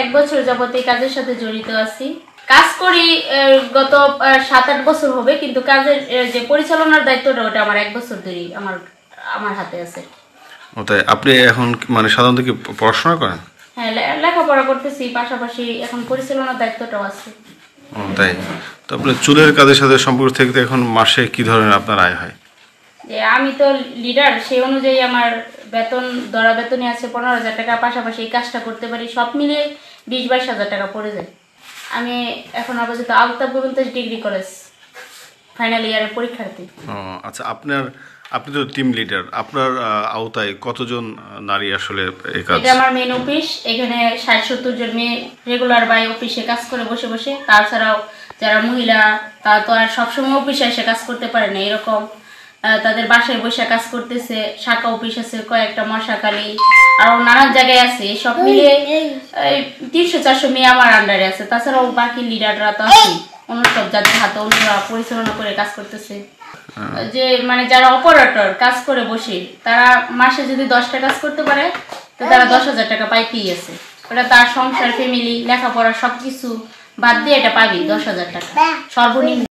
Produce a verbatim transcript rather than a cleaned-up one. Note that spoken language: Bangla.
এক বছর যাবত এই কাজের সাথে জড়িত আছি। কাজ করি গত সাত আট বছর হবে, কিন্তু কাজের যে পরিচালনার দায়িত্বটা ওটা আমার এক বছর ধরেই আমার আমার হাতে আছে। ওটাই আপনি এখন মানে সাধারণত কি পড়াশোনা করেন? হ্যাঁ, লেখাপড়া করতেছি, পাশাপাশি এখন পরিচালনার দায়িত্বটাও আছে। ওটাই তো, আপনি চুলের কাজের সাথে সম্পর্ক থেকে এখন মাসে কি ধরনের আপনার আয় হয়? যে আমি তো লিডার, সেই অনুযায়ী আমার বেতন ধরা বেতনই আছে পনেরো হাজার টাকা, পাশাপাশি এই কাজটা করতে পারি, সব মিলিয়ে বিশ বাইশ হাজার টাকা পড়ে যায়। আমি এখন আপাতত Altaf Gobindas degree college final ইয়ারের পরীক্ষার্থী। আচ্ছা, আপনার আপনি তো টিম লিডার, আপনার আওতায় কতজন নারী আসলে এই কাজ? এটা আমার মেন অফিস, এখানে ষাট সত্তর জন মেয়ে রেগুলার বাই অফিসে কাজ করে বসে বসে। তাছাড়াও যারা মহিলা তারা তো আর সবসময় অফিসে এসে কাজ করতে পারে না, এরকম তাদের বাসায় বসে কাজ করতেছে। শাখা অফিস আছে কয়েকটা, মশাকালী আরো নানান জায়গায় আছে, সব মিলিয়ে তিনশো চারশো মেয়ে আমার আন্ডারে আছে। তাছাড়াও বাকি লিডাররা তো আছে, অন্য সব যাদের হাতে অন্যরা পরিচালনা করে কাজ করতেছে। যে মানে যারা অপারেটর কাজ করে বসে, তারা মাসে যদি দশটা কাজ করতে পারে তো তারা দশ হাজার টাকা পাইতেই আছে। ওটা তার সংসার, ফ্যামিলি, লেখাপড়া সবকিছু বাদ দিয়ে এটা পাবি দশ হাজার টাকা সর্বনিম্ন।